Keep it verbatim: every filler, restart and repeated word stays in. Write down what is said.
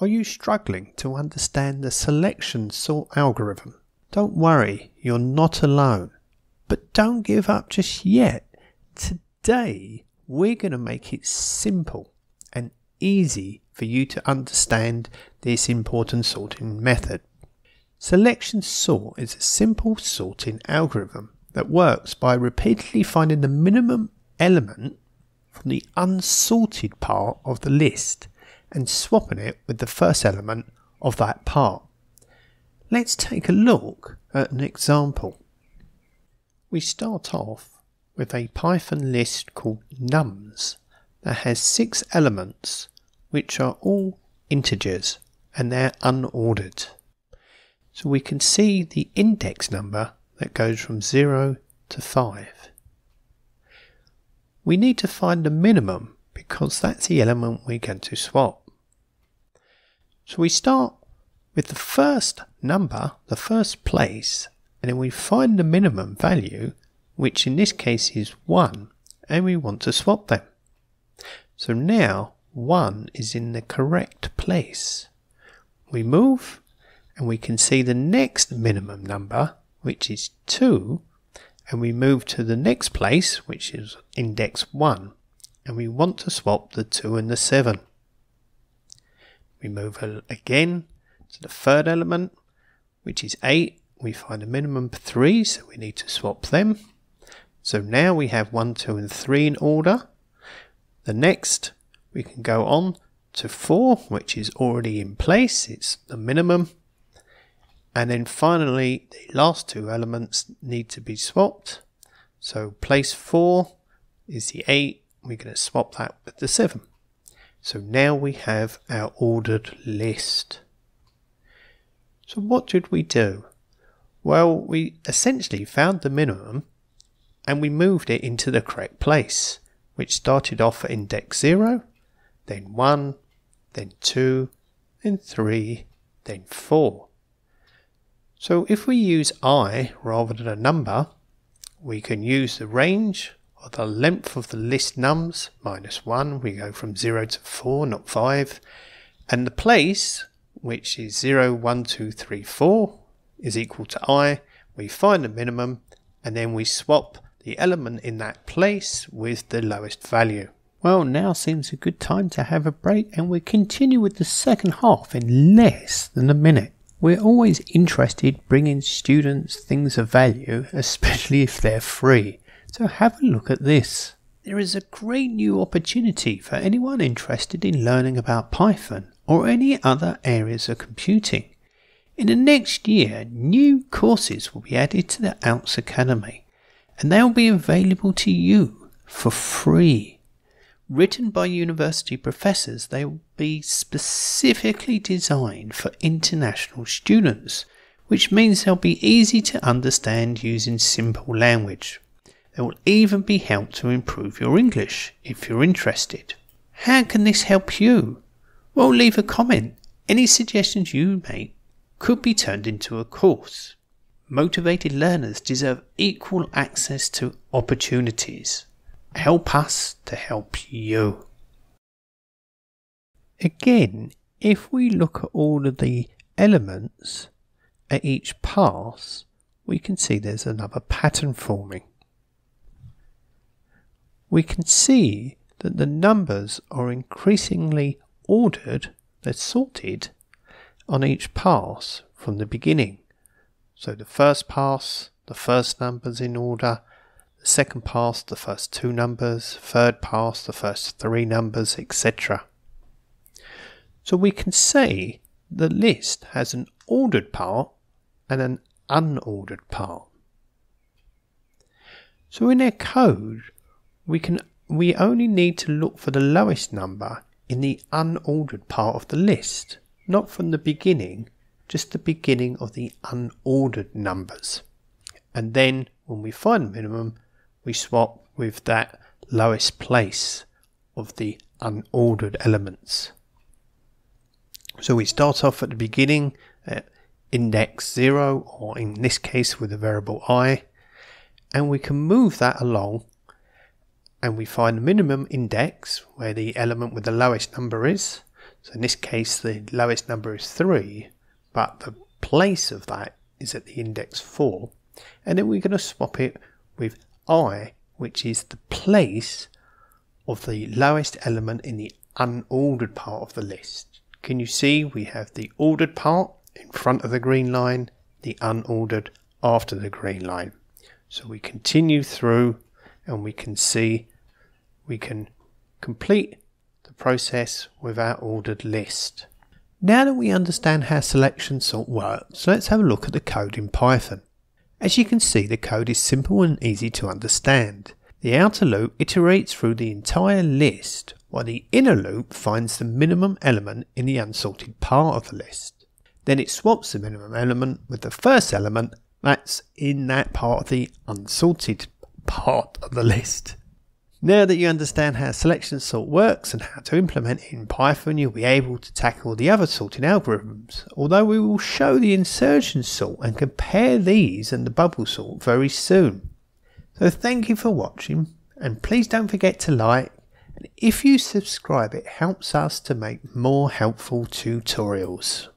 Are you struggling to understand the selection sort algorithm? Don't worry, you're not alone. But don't give up just yet. Today, we're going to make it simple and easy for you to understand this important sorting method. Selection sort is a simple sorting algorithm that works by repeatedly finding the minimum element from the unsorted part of the list and swapping it with the first element of that part. Let's take a look at an example. We start off with a Python list called nums that has six elements which are all integers and they're unordered. So we can see the index number that goes from zero to five. We need to find the minimum because that's the element we're going to swap. So we start with the first number, the first place, and then we find the minimum value, which in this case is one, and we want to swap them. So now one is in the correct place. We move, and we can see the next minimum number, which is two, and we move to the next place, which is index one, and we want to swap the two and the seven. We move again to the third element, which is eight. We find a minimum of three, so we need to swap them. So now we have one, two and three in order. The next, we can go on to four, which is already in place, it's the minimum. And then finally, the last two elements need to be swapped. So place four is the eight. We're going to swap that with the seven. So now we have our ordered list. So what did we do? Well, we essentially found the minimum and we moved it into the correct place, which started off at index zero, then one, then two, then three, then four. So if we use I rather than a number, we can use the range or the length of the list nums, minus one, we go from zero to four, not five, and the place, which is zero, one, two, three, four, is equal to I, we find the minimum, and then we swap the element in that place with the lowest value. Well, now seems a good time to have a break, and we continue with the second half in less than a minute. We're always interested in bringing students things of value, especially if they're free. So have a look at this. There is a great new opportunity for anyone interested in learning about Python or any other areas of computing. In the next year, new courses will be added to the Alps Academy, and they will be available to you for free. Written by university professors, they will be specifically designed for international students, which means they'll be easy to understand using simple language. They will even be help to improve your English if you're interested. How can this help you? Well, leave a comment. Any suggestions you make could be turned into a course. Motivated learners deserve equal access to opportunities. Help us to help you. Again, if we look at all of the elements at each pass, we can see there's another pattern forming. We can see that the numbers are increasingly ordered, they're sorted, on each pass from the beginning. So the first pass, the first numbers in order, the second pass, the first two numbers, third pass, the first three numbers, et cetera. So we can say the list has an ordered part and an unordered part. So in our code, we can we only need to look for the lowest number in the unordered part of the list, not from the beginning, just the beginning of the unordered numbers. And then when we find the minimum, we swap with that lowest place of the unordered elements. So we start off at the beginning at index zero, or in this case with the variable I, and we can move that along and we find the minimum index where the element with the lowest number is. So in this case, the lowest number is three, but the place of that is at the index four. And then we're going to swap it with I, which is the place of the lowest element in the unordered part of the list. Can you see we have the ordered part in front of the green line, the unordered after the green line. So we continue through and we can see we can complete the process with our ordered list. Now that we understand how selection sort works, let's have a look at the code in Python. As you can see, the code is simple and easy to understand. The outer loop iterates through the entire list, while the inner loop finds the minimum element in the unsorted part of the list. Then it swaps the minimum element with the first element that's in that part of the unsorted part of the list. Now that you understand how selection sort works and how to implement it in Python, you'll be able to tackle the other sorting algorithms, although we will show the insertion sort and compare these and the bubble sort very soon. So thank you for watching, and please don't forget to like, and if you subscribe it helps us to make more helpful tutorials.